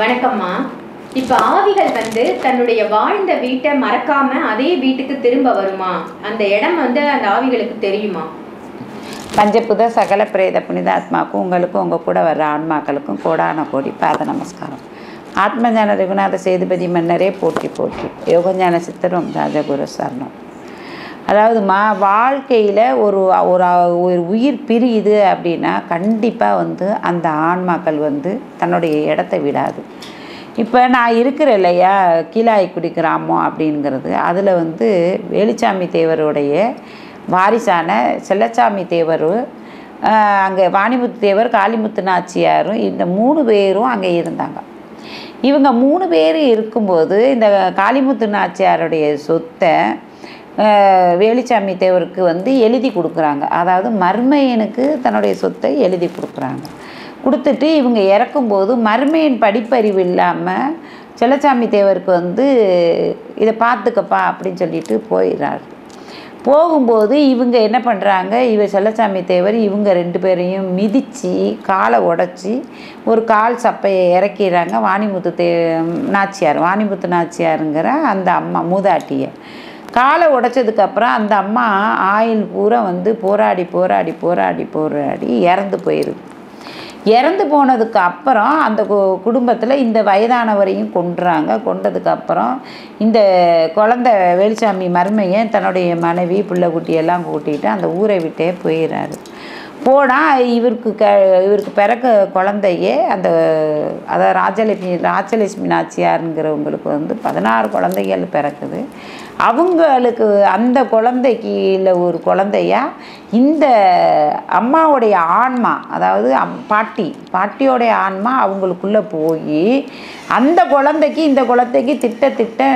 வணக்கம்மா. இப்ப ஆவிகள் வந்து தன்னுடைய வாழ்ந்த வீட்டை மறக்காம அதே வீட்டுக்கு திரும்ப வருமா? அந்த இடம் வந்து அந்த ஆவிகளுக்கு தெரியுமா? பஞ்சபூத சகல பிரேத புனித ஆத்மாவுக்கும் உங்களுக்கும் உங்க கூட வர்ற ஆன்மாக்களுக்கும் கோடான கோடி பாத நமஸ்காரம். ஆத்மஞான ரகுநாத சேதுபதி மன்னரே போற்றி போற்றி. யோகஞான சித்தரும் ராஜகுரு சரணம். அதாவதுமா, வாழ்க்கையில் ஒரு உயிர் பிரியுது அப்படின்னா கண்டிப்பாக வந்து அந்த ஆன்மாக்கள் வந்து தன்னுடைய இடத்த விடாது. இப்போ நான் இருக்கிற இல்லையா கீழாய்க்குடி கிராமம் அப்படிங்கிறது, அதில் வந்து வேலுச்சாமி தேவருடைய வாரிசான செல்லச்சாமி தேவர், அங்கே வாணிமுத்து தேவர், காளிமுத்து நாச்சியாரும் இந்த 3 பேரும் அங்கே இருந்தாங்க. இவங்க 3 பேர் இருக்கும்போது இந்த காளிமுத்து நாச்சியாருடைய சொத்தை வேலுச்சாமி தேவருக்கு வந்து எழுதி கொடுக்குறாங்க. அதாவது மர்மையனுக்கு தன்னுடைய சொத்தை எழுதி கொடுக்குறாங்க. கொடுத்துட்டு இவங்க இறக்கும்போது மர்மையன் படிப்பறிவு இல்லாமல் செல்லச்சாமி தேவருக்கு வந்து இதை பார்த்துக்கப்பா அப்படின்னு சொல்லிட்டு போயிடுறாரு. போகும்போது இவங்க என்ன பண்ணுறாங்க, செல்லச்சாமி தேவர் இவங்க 2 பேரையும் மிதித்து காலை உடச்சி ஒரு கால் சப்பையை இறக்கிறாங்க. வாணிமுத்து நாச்சியாருங்கிற அந்த அம்மா மூதாட்டியை காலை உடைச்சதுக்கப்புறம் அந்த அம்மா ஆயில் பூரா வந்து போராடி இறந்து போயிடுது. இறந்து போனதுக்கு அப்புறம் அந்த குடும்பத்தில் இந்த வயதானவரையும் கொன்றாங்க. கொண்டதுக்கப்புறம் இந்த குழந்தை வேலுச்சாமி மருமையை தன்னுடைய மனைவி பிள்ளைக்குட்டியெல்லாம் கூட்டிகிட்டு அந்த ஊரை விட்டே போயிடுறாரு. போனால் இவருக்கு பிறகு குழந்தையே அதாவது ராஜலட்சுமி நாச்சியாருங்கிறவங்களுக்கு வந்து 16 குழந்தைகள் பிறக்குது. அவங்களுக்கு அந்த குழந்தைக்கு இல்லை ஒரு குழந்தையா இந்த அம்மாவுடைய ஆன்மா, அதாவது பாட்டியோடைய ஆன்மா அவங்களுக்குள்ளே போய் அந்த குழந்தைக்கு இந்த குழந்தைக்கு திட்ட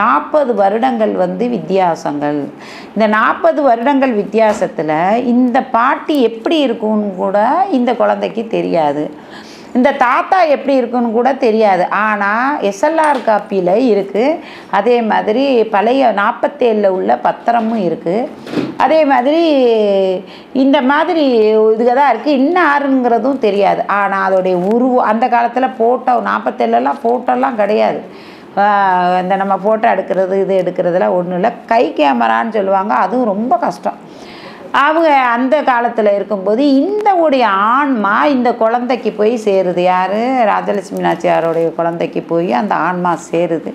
40 வருடங்கள் வந்து வித்தியாசங்கள். இந்த 40 வருடங்கள் வித்தியாசத்தில் இந்த பாட்டி எப்படி இருக்குன்னு கூட இந்த குழந்தைக்கு தெரியாது, இந்த தாத்தா எப்படி இருக்குன்னு கூட தெரியாது. ஆனால் எஸ்எல்ஆர் காப்பியில் இருக்குது, அதே மாதிரி பழைய 47ல் உள்ள பத்திரமும் இருக்குது, அதே மாதிரி இந்த மாதிரி இதுக்காக தான் இருக்குது. இன்னும் ஆறுங்கிறதும் தெரியாது. ஆனால் அதோடைய உருவம் அந்த காலத்தில் ஃபோட்டோ 47லாம் ஃபோட்டோலாம் கிடையாது. இந்த நம்ம ஃபோட்டோ எடுக்கிறது இது எடுக்கிறதுலாம் ஒன்றும் இல்லை, கை கேமரான்னு சொல்லுவாங்க, அதுவும் ரொம்ப கஷ்டம். அவங்க அந்த காலத்தில் இருக்கும்போது இந்த உடைய ஆன்மா இந்த குழந்தைக்கு போய் சேருது. யார் ராஜலட்சுமி நாச்சியாரோடைய குழந்தைக்கு போய் அந்த ஆன்மா சேருது.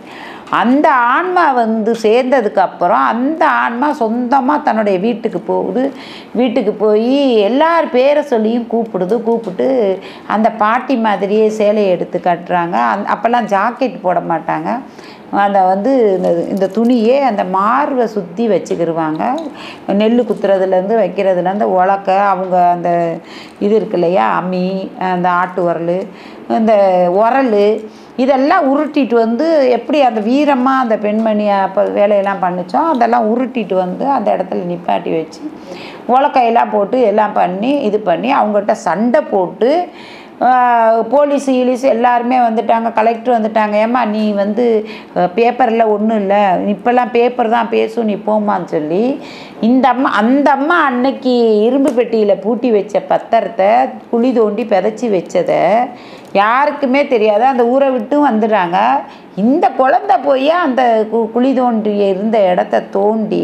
அந்த ஆன்மா வந்து சேர்ந்ததுக்கப்புறம் அந்த ஆன்மா சொந்தமாக தன்னுடைய வீட்டுக்கு போகுது. வீட்டுக்கு போய் எல்லார் பேரை சொல்லியும் கூப்பிட்டு அந்த பாட்டி மாதிரியே சேலையை எடுத்து கட்டுறாங்க. அப்போல்லாம் ஜாக்கெட் போட மாட்டாங்க, அந்த வந்து இந்த துணியே அந்த மார்வை சுற்றி வச்சுக்கிடுவாங்க. நெல் குத்துறதுலேருந்து வைக்கிறதுலேருந்து உலக்க அவங்க அந்த இது இருக்கு இல்லையா, அம்மி, அந்த ஆட்டு உரல், இந்த உரல் இதெல்லாம் உருட்டிட்டு வந்து எப்படி அந்த வீரமாக அந்த பெண்மணி அப்போ வேலையெல்லாம் பண்ணிச்சோம் அதெல்லாம் உருட்டிட்டு வந்து அந்த இடத்துல நிப்பாட்டி வச்சு உலக்கையெல்லாம் போட்டு எல்லாம் பண்ணி இது பண்ணி அவங்ககிட்ட சண்டை போட்டு போலீஸ் ஈலீஸ் எல்லாருமே வந்துட்டாங்க. கலெக்டர் வந்துட்டாங்க, ஏம்மா நீ வந்து பேப்பரில் ஒன்றும் இல்லை, இப்போல்லாம் பேப்பர் தான் பேசும், நீ போமான்னு சொல்லி அந்த அம்மா அன்னைக்கு இரும்பு பெட்டியில் பூட்டி வச்ச பத்திரத்தை குழி தோண்டி பிதச்சி வச்சதை யாருக்குமே தெரியாது. அந்த ஊரை விட்டும் வந்துடுறாங்க. இந்த குழந்தை போய் அந்த குழி தோண்டி இருந்த இடத்த தோண்டி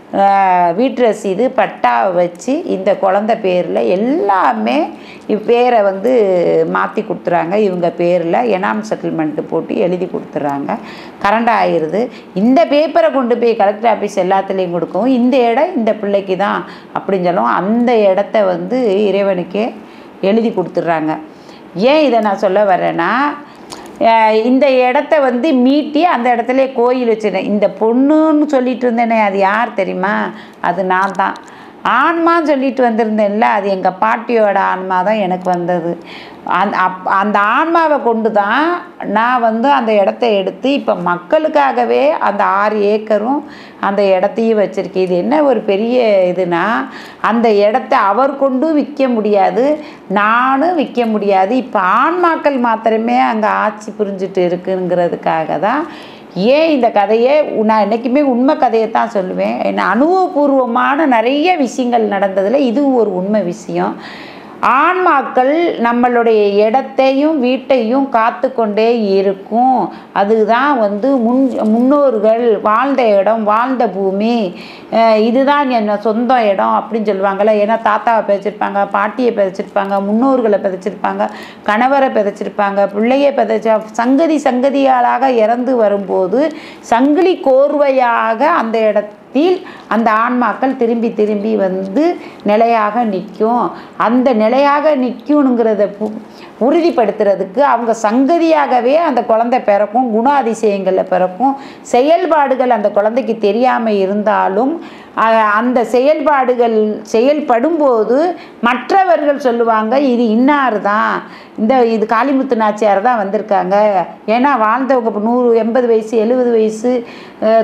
வீட்டு ரசீது பட்டாவை வச்சு இந்த குழந்தை பேரில் எல்லாமே பேரை வந்து மாற்றி கொடுத்துறாங்க. இவங்க பேரில் எனாம் செட்டில்மெண்ட்டு போட்டு எழுதி கொடுத்துட்றாங்க. கரண்ட் ஆயிடுது. இந்த பேப்பரை கொண்டு போய் கலெக்டர் ஆஃபீஸ் எல்லாத்துலேயும் கொடுக்கவும் இந்த இடம் இந்த பிள்ளைக்கு தான் அப்படின்னு சொல்லுவோம். அந்த இடத்த வந்து இறைவனுக்கே எழுதி கொடுத்துட்றாங்க. ஏன் இதை நான் சொல்ல வரேன்னா, இந்த இடத்த வந்து மீட்டி அந்த இடத்துல கோயில் வச்சுருந்தேன். இந்த பொண்ணுன்னு சொல்லிட்டு இருந்தேனே அது யார் தெரியுமா? அது நான் தான். ஆன்மான்னு சொல்லிட்டு வந்திருந்தேன்ல, அது எங்கள் பாட்டியோட ஆன்மா தான் எனக்கு வந்தது. அந்த ஆன்மாவை கொண்டு தான் நான் அந்த இடத்த எடுத்து இப்போ மக்களுக்காகவே அந்த 6 ஏக்கரும் அந்த இடத்தையும் வச்சுருக்கேன். இது என்ன ஒரு பெரிய இதுனா, அந்த இடத்த அவர் கொண்டும் விற்க முடியாது, நானும் விற்க முடியாது. இப்போ ஆன்மாக்கள் மாத்திரமே அங்கே ஆட்சி புரிஞ்சுட்டு இருக்குங்கிறதுக்காக தான். ஏன் இந்த கதையை நான் என்றைக்குமே உண்மை கதையை தான் சொல்லுவேன். ஏன்னா அனுபவபூர்வமான நிறைய விஷயங்கள் நடந்ததில் இதுவும் ஒரு உண்மை விஷயம். ஆன்மாக்கள் நம்மளுடைய இடத்தையும் வீட்டையும் காத்து கொண்டே இருக்கும். அதுதான் முன்னோர்கள் வாழ்ந்த இடம், வாழ்ந்த பூமி, இதுதான் என்ன சொந்த இடம் அப்படின்னு சொல்லுவாங்கள்ல. ஏன்னா தாத்தாவை பிதைச்சிருப்பாங்க, பாட்டியை பிதைச்சிருப்பாங்க, முன்னோர்களை பிதைச்சிருப்பாங்க, கணவரை பிதைச்சிருப்பாங்க, பிள்ளைய பிதைச்சா சங்கதியாளாக இறந்து வரும்போது சங்கிலி கோர்வையாக அந்த இடத்த அந்த ஆன்மாக்கள் திரும்பி திரும்பி நிலையாக நிற்கும். அந்த நிலையாக நிற்கணுங்கிறத உறுதிப்படுத்துறதுக்கு அவங்க சங்கதியாகவே அந்த குழந்தை பிறக்கும், குணாதிசயங்களில் பிறக்கும். செயல்பாடுகள் அந்த குழந்தைக்கு தெரியாமல் இருந்தாலும் அந்த செயல்பாடுகள் செயல்படும்போது மற்றவர்கள் சொல்லுவாங்க, இது இன்னார் தான், இது காளிமுத்து நாச்சியார் தான் வந்திருக்காங்க. ஏன்னா வாழ்ந்தவங்க 180 வயசு, 70 வயசு,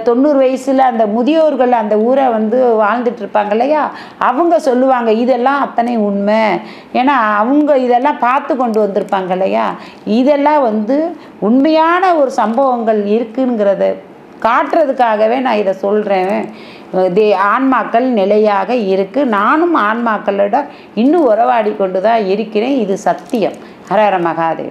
90 வயசில் அந்த முதியோர்கள் அந்த ஊரை வாழ்ந்துட்டுருப்பாங்க இல்லையா, அவங்க சொல்லுவாங்க. இதெல்லாம் அத்தனை உண்மை. ஏன்னா அவங்க இதெல்லாம் பார்த்து கொண்டு வந்திருப்பாங்க இல்லையா. இதெல்லாம் உண்மையான ஒரு சம்பவங்கள் இருக்குங்கிறத காட்டுறதுக்காகவே நான் இதை சொல்கிறேன். ஆன்மாக்கள் நிலையாக இருக்குது. நானும் ஆன்மாக்களோட இன்னும் உறவாடி கொண்டு தான் இருக்கிறேன். இது சத்தியம். ஹரஹர மகாதேவ்.